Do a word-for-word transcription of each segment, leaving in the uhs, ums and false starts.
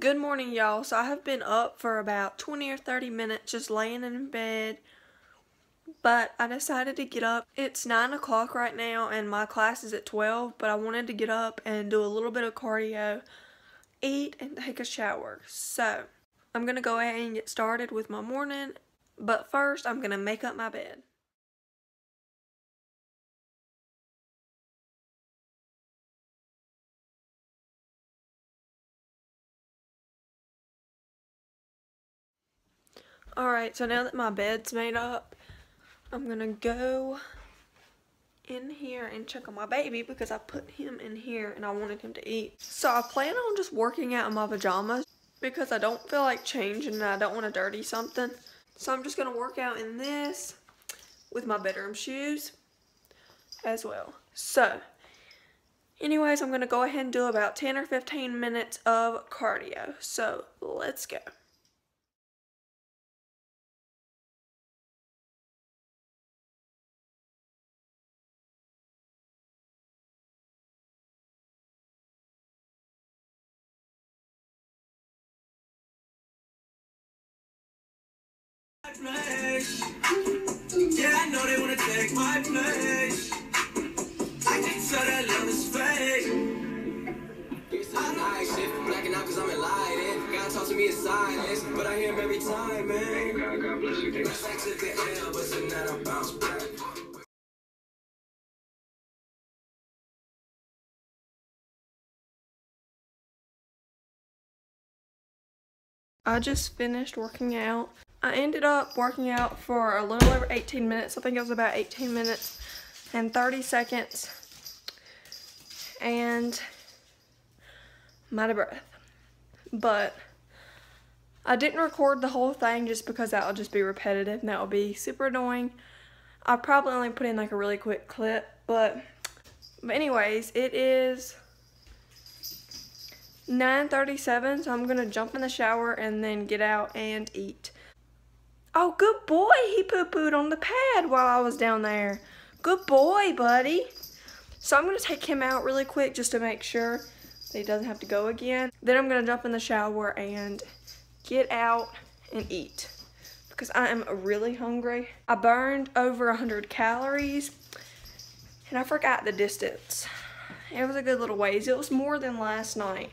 Good morning, y'all. So I have been up for about twenty or thirty minutes just laying in bed, but I decided to get up. It's nine o'clock right now and my class is at twelve, but I wanted to get up and do a little bit of cardio, eat, and take a shower. So I'm going to go ahead and get started with my morning, but first I'm going to make up my bed. Alright, so now that my bed's made up, I'm gonna go in here and check on my baby because I put him in here and I wanted him to eat. So I plan on just working out in my pajamas because I don't feel like changing and I don't want to dirty something. So I'm just gonna work out in this with my bedroom shoes as well. So anyways, I'm gonna go ahead and do about ten or fifteen minutes of cardio. So let's go. Place. Yeah, I know they wanna take my place. I can't tell that love is fake. It's a night shift, blacking out cause I'm in light. God talks to me in silence, but I hear him every time, man. Thank God, God bless you. That's actually the L, but tonight I bounce back. I just finished working out. I ended up working out for a little over eighteen minutes. I think it was about eighteen minutes and thirty seconds. And I'm out of breath. But I didn't record the whole thing just because that would just be repetitive and that would be super annoying. I probably only put in like a really quick clip. But, but anyways, it is nine thirty-seven, so I'm going to jump in the shower and then get out and eat. Oh, good boy, he poo-pooed on the pad while I was down there. Good boy, buddy. So I'm going to take him out really quick just to make sure that he doesn't have to go again. Then I'm going to jump in the shower and get out and eat because I am really hungry. I burned over one hundred calories and I forgot the distance. It was a good little ways. It was more than last night.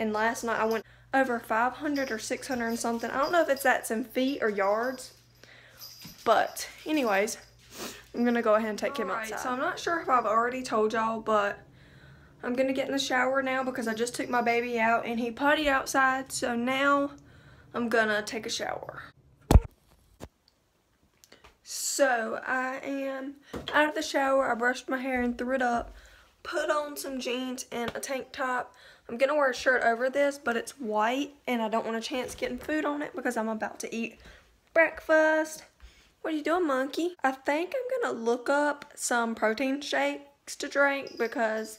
And last night I went over five hundred or six hundred and something. I don't know if it's that's in feet or yards, but anyways, I'm gonna go ahead and take him outside. So I'm not sure if I've already told y'all, but I'm gonna get in the shower now because I just took my baby out and he potty outside, so now I'm gonna take a shower. So I am out of the shower. I brushed my hair and threw it up, put on some jeans and a tank top. I'm gonna wear a shirt over this, but it's white and I don't want a chance getting food on it because I'm about to eat breakfast. What are you doing, monkey? I think I'm gonna look up some protein shakes to drink because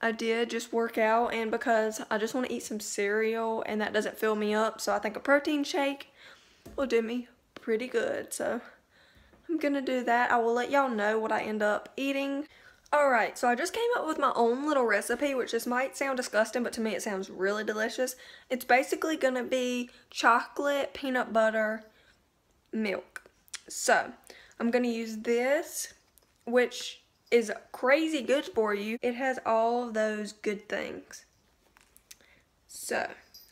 I did just work out and because I just want to eat some cereal and that doesn't fill me up, so I think a protein shake will do me pretty good. So I'm gonna do that. I will let y'all know what I end up eating. Alright, so I just came up with my own little recipe, which just might sound disgusting, but to me it sounds really delicious. It's basically going to be chocolate, peanut butter, milk. So, I'm going to use this, which is crazy good for you. It has all those good things. So,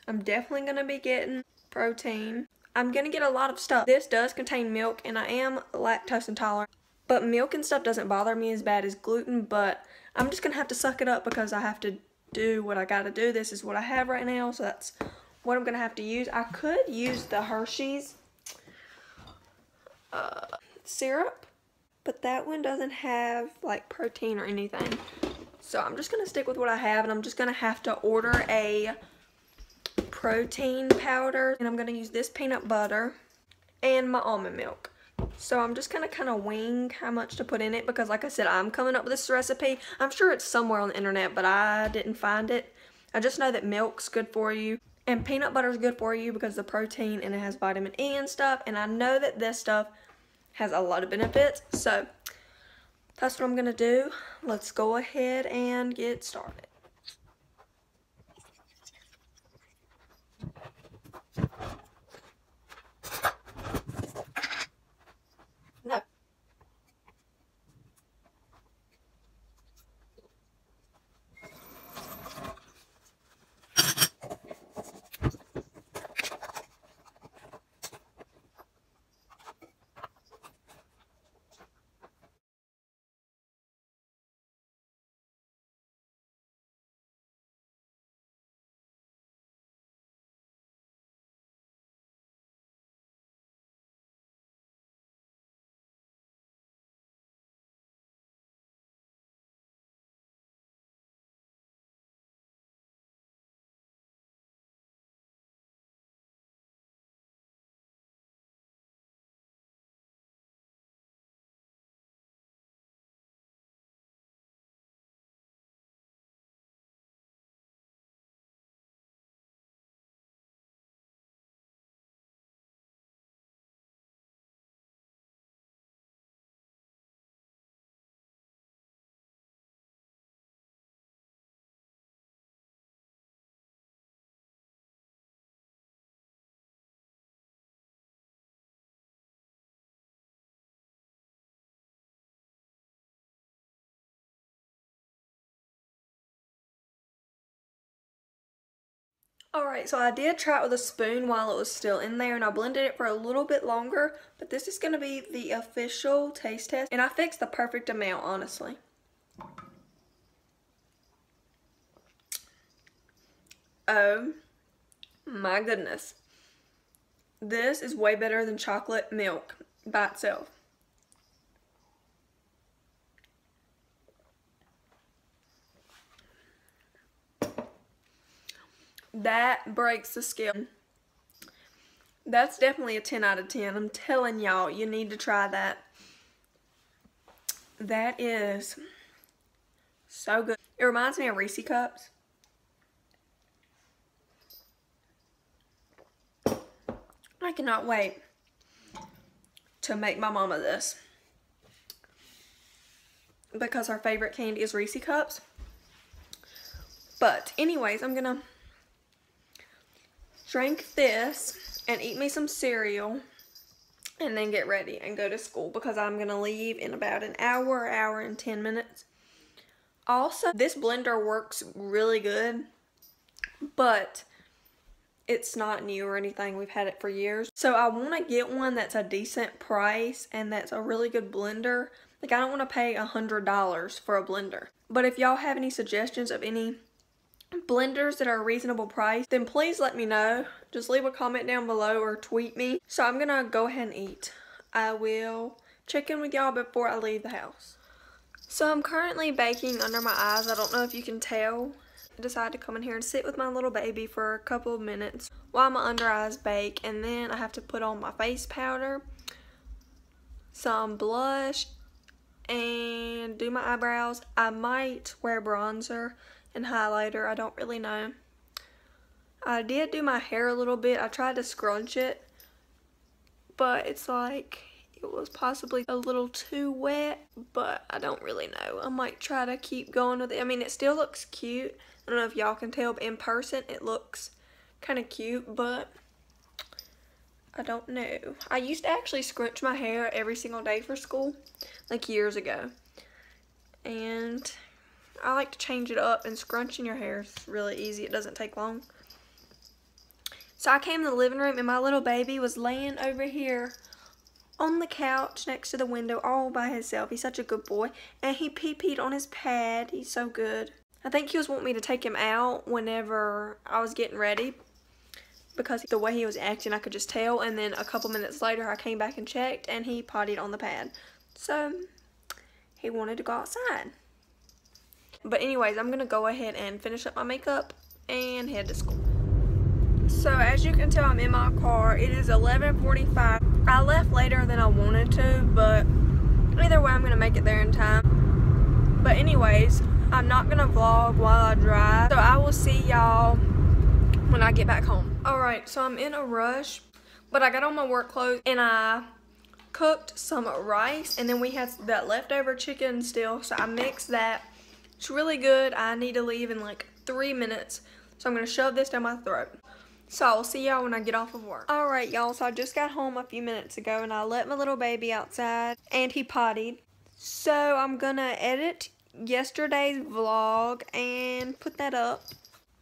I'm definitely going to be getting protein. I'm going to get a lot of stuff. This does contain milk, and I am lactose intolerant. But milk and stuff doesn't bother me as bad as gluten, but I'm just going to have to suck it up because I have to do what I got to do. This is what I have right now, so that's what I'm going to have to use. I could use the Hershey's uh, syrup, but that one doesn't have like protein or anything. So I'm just going to stick with what I have, and I'm just going to have to order a protein powder. And I'm going to use this peanut butter and my almond milk. So I'm just gonna kind of wing how much to put in it because, like I said, I'm coming up with this recipe. I'm sure it's somewhere on the internet, but I didn't find it. I just know that milk's good for you and peanut butter's good for you because of the protein and it has vitamin E and stuff. And I know that this stuff has a lot of benefits. So that's what I'm gonna do. Let's go ahead and get started. Alright, so I did try it with a spoon while it was still in there, and I blended it for a little bit longer, but this is going to be the official taste test, and I fixed the perfect amount, honestly. Oh my goodness. This is way better than chocolate milk by itself. That breaks the scale. That's definitely a ten out of ten. I'm telling y'all, you need to try that. That is so good. It reminds me of Reese's Cups. I cannot wait to make my mama this, because her favorite candy is Reese's Cups. But anyways, I'm gonna drink this and eat me some cereal and then get ready and go to school, because I'm gonna leave in about an hour, hour and ten minutes. Also, this blender works really good, but it's not new or anything. We've had it for years. So I want to get one that's a decent price and that's a really good blender. Like, I don't want to pay a hundred dollars for a blender. But if y'all have any suggestions of any blenders that are a reasonable price, then please let me know. Just leave a comment down below or tweet me. So I'm going to go ahead and eat. I will check in with y'all before I leave the house. So I'm currently baking under my eyes. I don't know if you can tell. I decided to come in here and sit with my little baby for a couple of minutes while my under eyes bake, and then I have to put on my face powder, some blush, and do my eyebrows. I might wear bronzer and highlighter, I don't really know. I did do my hair a little bit. I tried to scrunch it, but it's like it was possibly a little too wet, but I don't really know. I might try to keep going with it. I mean, it still looks cute. I don't know if y'all can tell, but in person it looks kind of cute, but I don't know. I used to actually scrunch my hair every single day for school, like years ago. And I like to change it up, and scrunching your hair is really easy. It doesn't take long. So I came to the living room and my little baby was laying over here on the couch next to the window all by himself. He's such a good boy. And he pee-peed on his pad. He's so good. I think he was wanting me to take him out whenever I was getting ready, because the way he was acting, I could just tell. And then a couple minutes later, I came back and checked, and he pottied on the pad. So he wanted to go outside. But anyways, I'm going to go ahead and finish up my makeup and head to school. So as you can tell, I'm in my car. It is eleven forty-five. I left later than I wanted to, but either way, I'm going to make it there in time. But anyways, I'm not gonna vlog while I drive, so I will see y'all when I get back home. Alright, so I'm in a rush, but I got on my work clothes and I cooked some rice, and then we had that leftover chicken still, so I mixed that. It's really good. I need to leave in like three minutes, so I'm gonna shove this down my throat. So I'll see y'all when I get off of work. Alright y'all, so I just got home a few minutes ago and I let my little baby outside and he pottied. So I'm gonna edit yesterday's vlog and put that up.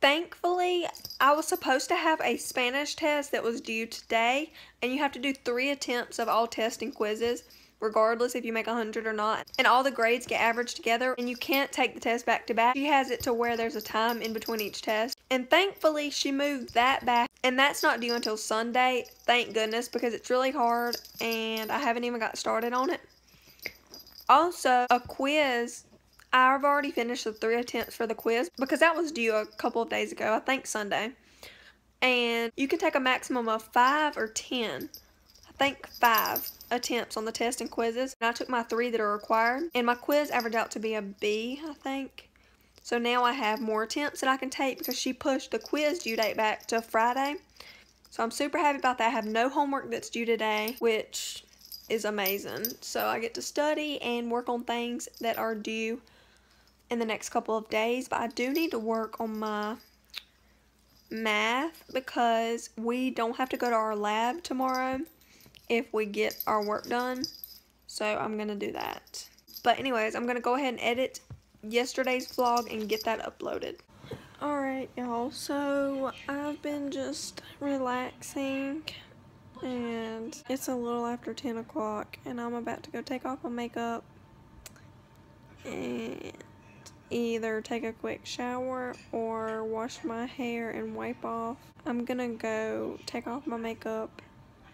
Thankfully, I was supposed to have a Spanish test that was due today, and you have to do three attempts of all tests and quizzes regardless if you make a hundred or not, and all the grades get averaged together, and you can't take the test back to back. She has it to where there's a time in between each test, and thankfully she moved that back, and that's not due until Sunday. Thank goodness, because it's really hard and I haven't even got started on it. Also, a quiz, I've already finished the three attempts for the quiz, because that was due a couple of days ago, I think Sunday. And you can take a maximum of five or ten. I think five attempts on the test and quizzes. And I took my three that are required, and my quiz averaged out to be a B, I think. So now I have more attempts that I can take, because she pushed the quiz due date back to Friday. So I'm super happy about that. I have no homework that's due today, which is amazing. So I get to study and work on things that are due in the next couple of days, but I do need to work on my math, because we don't have to go to our lab tomorrow if we get our work done, so I'm gonna do that. But anyways, I'm gonna go ahead and edit yesterday's vlog and get that uploaded. Alright y'all, so I've been just relaxing and it's a little after ten o'clock and I'm about to go take off my makeup and either take a quick shower or wash my hair and wipe off. I'm gonna go take off my makeup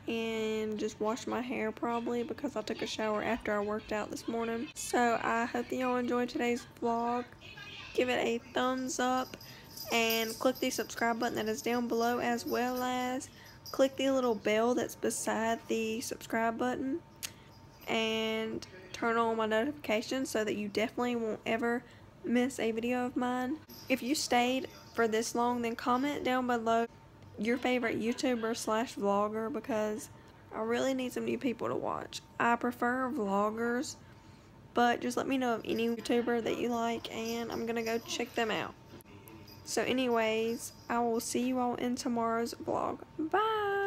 and just wash my hair probably because I took a shower after I worked out this morning. So I hope that y'all enjoyed today's vlog. Give it a thumbs up and click the subscribe button that is down below, as well as click the little bell that's beside the subscribe button and turn on my notifications so that you definitely won't ever miss a video of mine. If you stayed for this long, then comment down below your favorite YouTuber slash vlogger, because I really need some new people to watch. I prefer vloggers, but just let me know of any YouTuber that you like and I'm gonna go check them out. So anyways, I will see you all in tomorrow's vlog. Bye!